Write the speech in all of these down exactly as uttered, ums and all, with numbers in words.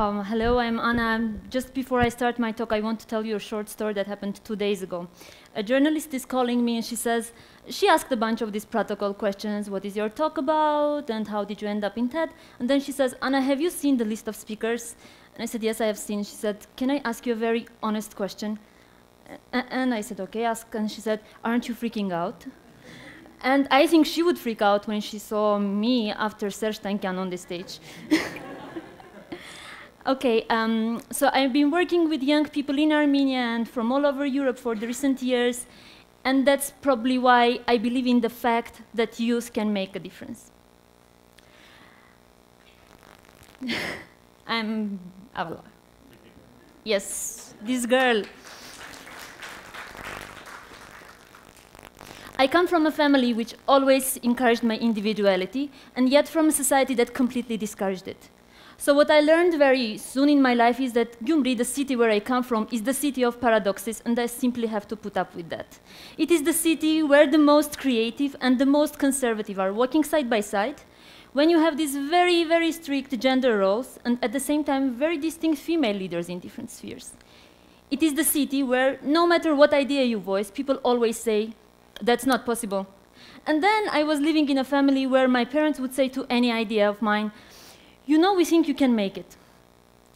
Um, hello, I'm Anna. Just before I start my talk, I want to tell you a short story that happened two days ago. A journalist is calling me and she says, she asked a bunch of these protocol questions, what is your talk about, and how did you end up in TED? And then she says, Anna, have you seen the list of speakers? And I said, yes, I have seen. She said, can I ask you a very honest question? And I said, okay, ask. And she said, aren't you freaking out? And I think she would freak out when she saw me after Serj Tankian on the stage. Okay, um, so I've been working with young people in Armenia and from all over Europe for the recent years, and that's probably why I believe in the fact that youth can make a difference. I'm Avla. Yes, this girl. I come from a family which always encouraged my individuality, and yet from a society that completely discouraged it. So what I learned very soon in my life is that Gyumri, the city where I come from, is the city of paradoxes, and I simply have to put up with that. It is the city where the most creative and the most conservative are walking side by side, when you have these very, very strict gender roles, and at the same time, very distinct female leaders in different spheres. It is the city where, no matter what idea you voice, people always say, that's not possible. And then I was living in a family where my parents would say to any idea of mine, you know, we think you can make it.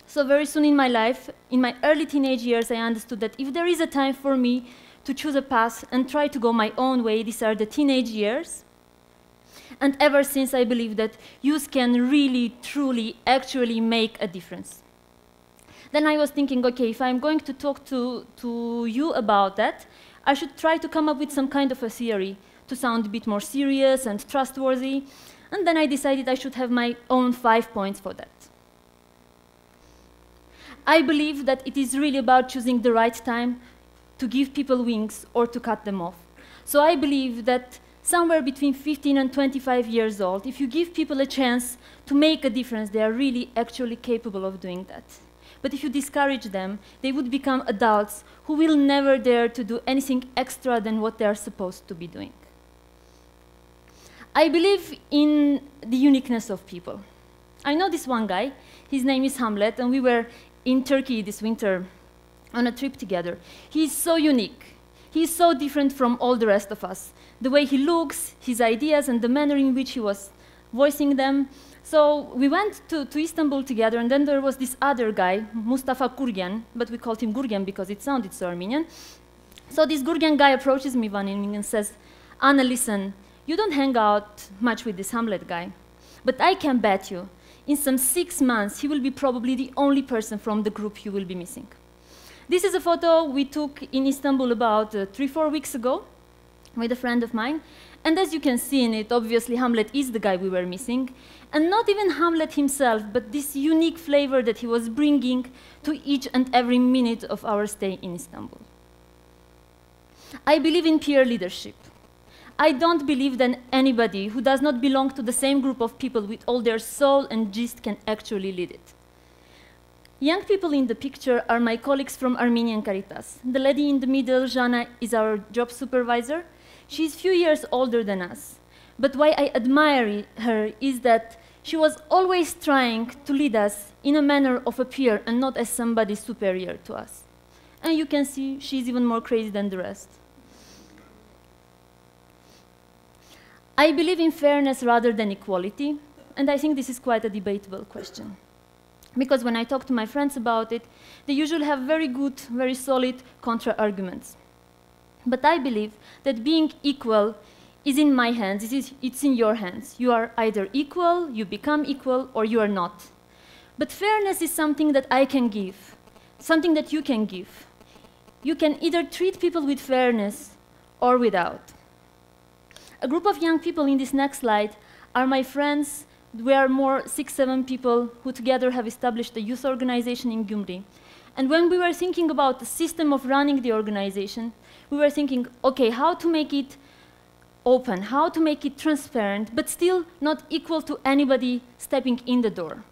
So very soon in my life, in my early teenage years, I understood that if there is a time for me to choose a path and try to go my own way, these are the teenage years. And ever since, I believe that youth can really, truly, actually make a difference. Then I was thinking, okay, if I'm going to talk to, to you about that, I should try to come up with some kind of a theory to sound a bit more serious and trustworthy. And then I decided I should have my own five points for that. I believe that it is really about choosing the right time to give people wings or to cut them off. So I believe that somewhere between fifteen and twenty-five years old, if you give people a chance to make a difference, they are really actually capable of doing that. But if you discourage them, they would become adults who will never dare to do anything extra than what they are supposed to be doing. I believe in the uniqueness of people. I know this one guy, his name is Hamlet, and we were in Turkey this winter on a trip together. He's so unique. He's so different from all the rest of us. The way he looks, his ideas, and the manner in which he was voicing them. So we went to, to Istanbul together, and then there was this other guy, Mustafa Gurjian, but we called him Gurjian because it sounded so Armenian. So this Gurjian guy approaches me one evening and says, Anna, listen, you don't hang out much with this Hamlet guy, but I can bet you, in some six months, he will be probably the only person from the group you will be missing. This is a photo we took in Istanbul about uh, three, four weeks ago with a friend of mine. And as you can see in it, obviously Hamlet is the guy we were missing. And not even Hamlet himself, but this unique flavor that he was bringing to each and every minute of our stay in Istanbul. I believe in peer leadership. I don't believe that anybody who does not belong to the same group of people with all their soul and gist can actually lead it. Young people in the picture are my colleagues from Armenian Caritas. The lady in the middle, Jana, is our job supervisor. She's a few years older than us. But why I admire her is that she was always trying to lead us in a manner of a peer and not as somebody superior to us. And you can see she's even more crazy than the rest. I believe in fairness rather than equality, and I think this is quite a debatable question. Because when I talk to my friends about it, they usually have very good, very solid contra-arguments. But I believe that being equal is in my hands, it is, it's in your hands. You are either equal, you become equal, or you are not. But fairness is something that I can give, something that you can give. You can either treat people with fairness or without. A group of young people in this next slide are my friends. We are more six, seven people who together have established a youth organization in Gyumri. And when we were thinking about the system of running the organization, we were thinking, okay, how to make it open, how to make it transparent, but still not equal to anybody stepping in the door.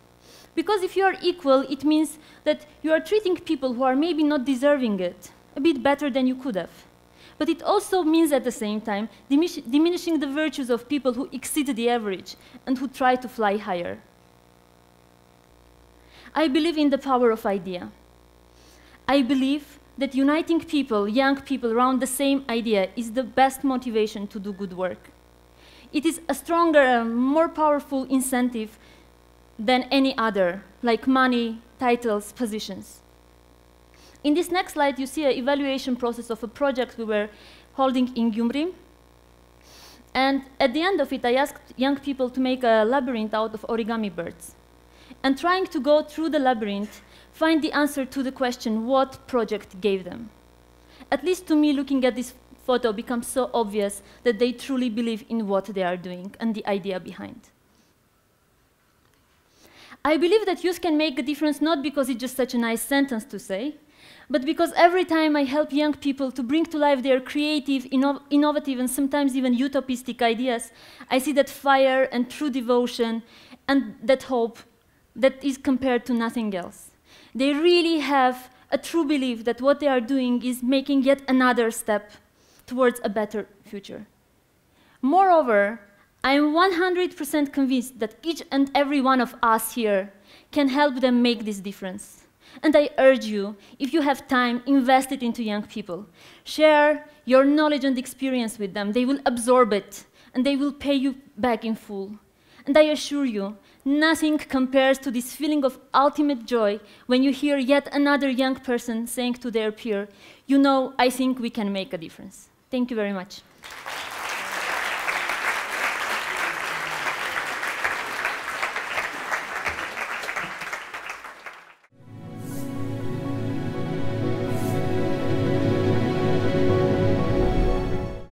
Because if you are equal, it means that you are treating people who are maybe not deserving it a bit better than you could have. But it also means, at the same time, diminishing the virtues of people who exceed the average and who try to fly higher. I believe in the power of idea. I believe that uniting people, young people, around the same idea is the best motivation to do good work. It is a stronger, more powerful incentive than any other, like money, titles, positions. In this next slide, you see an evaluation process of a project we were holding in Gyumri. And at the end of it, I asked young people to make a labyrinth out of origami birds. And trying to go through the labyrinth, find the answer to the question, what project gave them? At least to me, looking at this photo becomes so obvious that they truly believe in what they are doing and the idea behind. I believe that youth can make a difference not because it's just such a nice sentence to say, but because every time I help young people to bring to life their creative, inno innovative, and sometimes even utopistic ideas, I see that fire and true devotion and that hope that is compared to nothing else. They really have a true belief that what they are doing is making yet another step towards a better future. Moreover, I am one hundred percent convinced that each and every one of us here can help them make this difference. And I urge you, if you have time, invest it into young people. Share your knowledge and experience with them. They will absorb it, and they will pay you back in full. And I assure you, nothing compares to this feeling of ultimate joy when you hear yet another young person saying to their peer, you know, I think we can make a difference. Thank you very much.